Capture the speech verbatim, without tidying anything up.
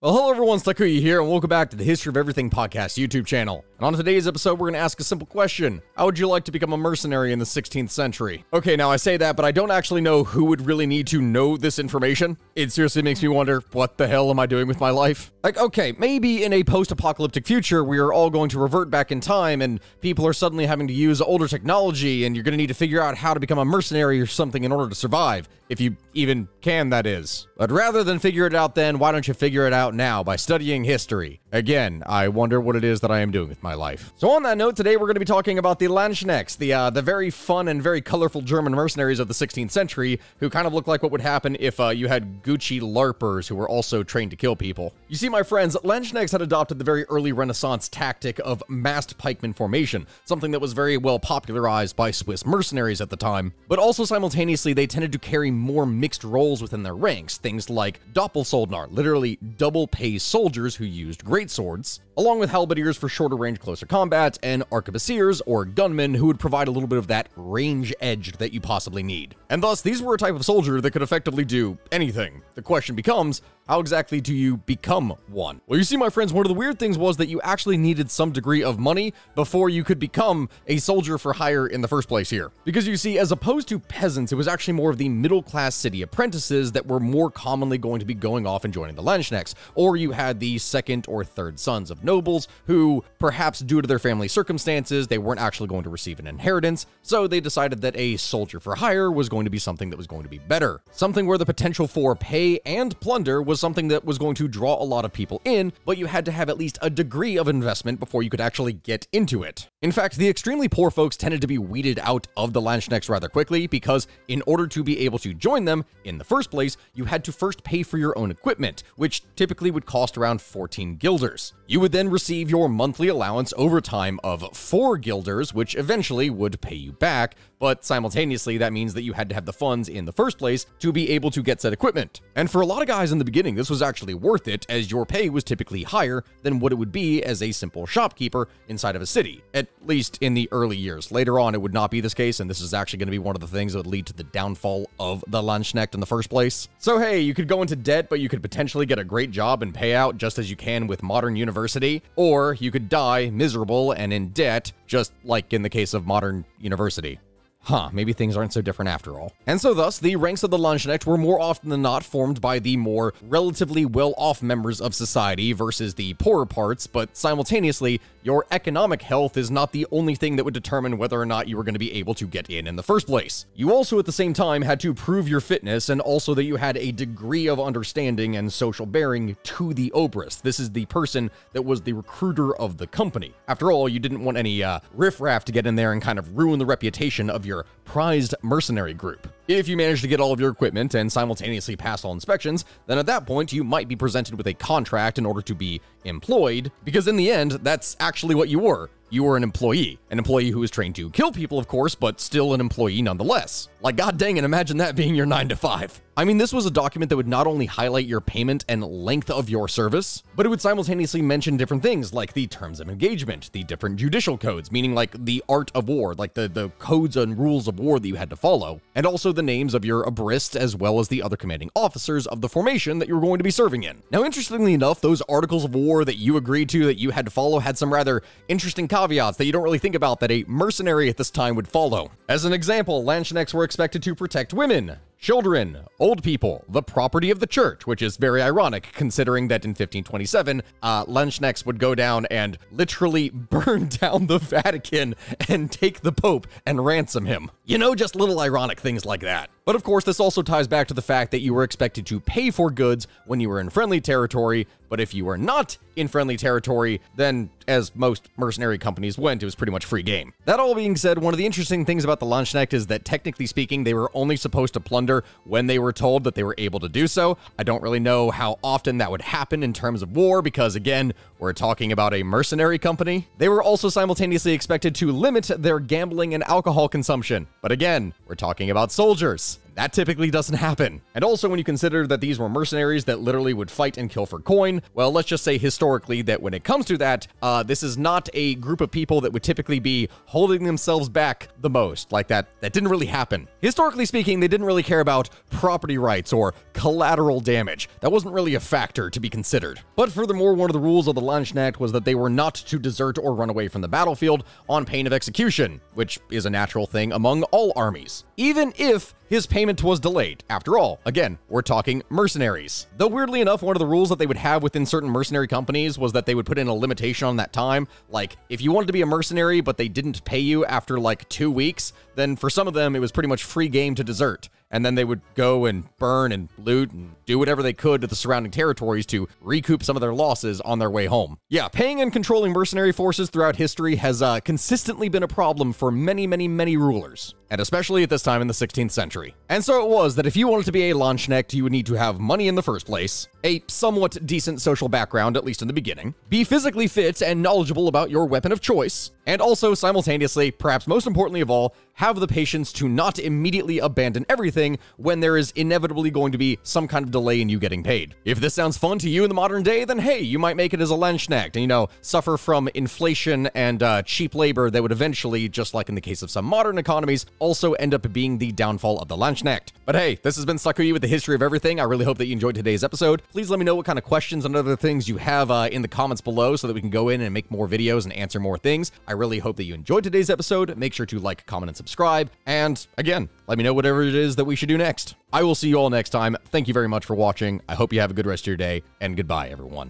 Well, hello everyone, Stakuyi here, and welcome back to the History of Everything Podcast YouTube channel. And on today's episode, we're going to ask a simple question. How would you like to become a mercenary in the sixteenth century? Okay, now I say that, but I don't actually know who would really need to know this information. It seriously makes me wonder, what the hell am I doing with my life? Like, okay, maybe in a post-apocalyptic future, we are all going to revert back in time, and people are suddenly having to use older technology, and you're going to need to figure out how to become a mercenary or something in order to survive. If you even can, that is. But rather than figure it out then, why don't you figure it out now by studying history. Again, I wonder what it is that I am doing with my life. So on that note, today we're going to be talking about the Landsknechts, the uh, the very fun and very colorful German mercenaries of the sixteenth century, who kind of look like what would happen if uh, you had Gucci LARPers who were also trained to kill people. You see, my friends, Landsknechts had adopted the very early Renaissance tactic of massed pikeman formation, something that was very well popularized by Swiss mercenaries at the time, but also simultaneously they tended to carry more mixed roles within their ranks, things like doppelsoldner, literally double pay soldiers who used great swords, along with halberdiers for shorter range, closer combat, and arquebusiers, or gunmen, who would provide a little bit of that range edge that you possibly need. And thus, these were a type of soldier that could effectively do anything. The question becomes, how exactly do you become one? Well, you see, my friends, one of the weird things was that you actually needed some degree of money before you could become a soldier for hire in the first place here. Because you see, as opposed to peasants, it was actually more of the middle-class city apprentices that were more commonly going to be going off and joining the Landsknechts, or you had the second or third sons of nobles who, perhaps due to their family circumstances, they weren't actually going to receive an inheritance, so they decided that a soldier for hire was going to be something that was going to be better. Something where the potential for pay and plunder was something that was going to draw a lot of people in, but you had to have at least a degree of investment before you could actually get into it. In fact, the extremely poor folks tended to be weeded out of the Landsknechts rather quickly, because in order to be able to join them in the first place, you had to first pay for your own equipment, which typically would cost around fourteen guilders. You would then receive your monthly allowance over time of four guilders, which eventually would pay you back, but simultaneously that means that you had to have the funds in the first place to be able to get said equipment. And for a lot of guys in the beginning, this was actually worth it, as your pay was typically higher than what it would be as a simple shopkeeper inside of a city, at least in the early years. Later on, it would not be this case, and this is actually going to be one of the things that would lead to the downfall of the Landsknecht in the first place. So hey, you could go into debt, but you could potentially get a great job and pay out just as you can with modern university, or you could die miserable and in debt, just like in the case of modern university. Huh, maybe things aren't so different after all. And so thus, the ranks of the Landsknechts were more often than not formed by the more relatively well-off members of society versus the poorer parts, but simultaneously, your economic health is not the only thing that would determine whether or not you were going to be able to get in in the first place. You also at the same time had to prove your fitness, and also that you had a degree of understanding and social bearing to the Obrist. This is the person that was the recruiter of the company. After all, you didn't want any uh, riffraff to get in there and kind of ruin the reputation of your prized mercenary group. If you manage to get all of your equipment and simultaneously pass all inspections, then at that point you might be presented with a contract in order to be employed, because in the end, that's actually what you were. You were an employee. An employee who was trained to kill people, of course, but still an employee nonetheless. Like, god dang it, imagine that being your nine to five. I mean, this was a document that would not only highlight your payment and length of your service, but it would simultaneously mention different things like the terms of engagement, the different judicial codes, meaning like the art of war, like the, the codes and rules of war that you had to follow, and also the names of your obrists as well as the other commanding officers of the formation that you were going to be serving in. Now, interestingly enough, those articles of war that you agreed to, that you had to follow, had some rather interesting caveats that you don't really think about that a mercenary at this time would follow. As an example, Landsknechts were expected to protect women, children, old people, the property of the church, which is very ironic considering that in fifteen twenty-seven, uh, Landsknechts would go down and literally burn down the Vatican and take the Pope and ransom him. You know, just little ironic things like that. But of course, this also ties back to the fact that you were expected to pay for goods when you were in friendly territory, but if you were not in friendly territory, then as most mercenary companies went, it was pretty much free game. That all being said, one of the interesting things about the Landsknecht is that technically speaking, they were only supposed to plunder when they were told that they were able to do so. I don't really know how often that would happen in terms of war, because again, we're talking about a mercenary company. They were also simultaneously expected to limit their gambling and alcohol consumption. But again, we're talking about soldiers. That typically doesn't happen. And also when you consider that these were mercenaries that literally would fight and kill for coin, well, let's just say historically that when it comes to that, uh, this is not a group of people that would typically be holding themselves back the most. Like that, that didn't really happen. Historically speaking, they didn't really care about property rights or collateral damage. That wasn't really a factor to be considered. But furthermore, one of the rules of the Landsknechts was that they were not to desert or run away from the battlefield on pain of execution, which is a natural thing among all armies, even if his payment was delayed. After all, again, we're talking mercenaries. Though weirdly enough, one of the rules that they would have within certain mercenary companies was that they would put in a limitation on that time. Like, if you wanted to be a mercenary, but they didn't pay you after like two weeks, then for some of them, it was pretty much free game to desert. And then they would go and burn and loot and do whatever they could to the surrounding territories to recoup some of their losses on their way home. Yeah, paying and controlling mercenary forces throughout history has uh, consistently been a problem for many, many, many rulers, and especially at this time in the sixteenth century. And so it was that if you wanted to be a Landsknecht, you would need to have money in the first place, a somewhat decent social background, at least in the beginning, be physically fit and knowledgeable about your weapon of choice, and also simultaneously, perhaps most importantly of all, have the patience to not immediately abandon everything when there is inevitably going to be some kind of delay in you getting paid. If this sounds fun to you in the modern day, then hey, you might make it as a Landsknecht and, you know, suffer from inflation and uh, cheap labor that would eventually, just like in the case of some modern economies, also end up being the downfall of the Landsknecht. But hey, this has been Stakuyi with the History of Everything. I really hope that you enjoyed today's episode. Please let me know what kind of questions and other things you have uh, in the comments below so that we can go in and make more videos and answer more things. I really hope that you enjoyed today's episode. Make sure to like, comment, and subscribe. And again, let me know whatever it is that we should do next. I will see you all next time. Thank you very much for watching. I hope you have a good rest of your day, and goodbye, everyone.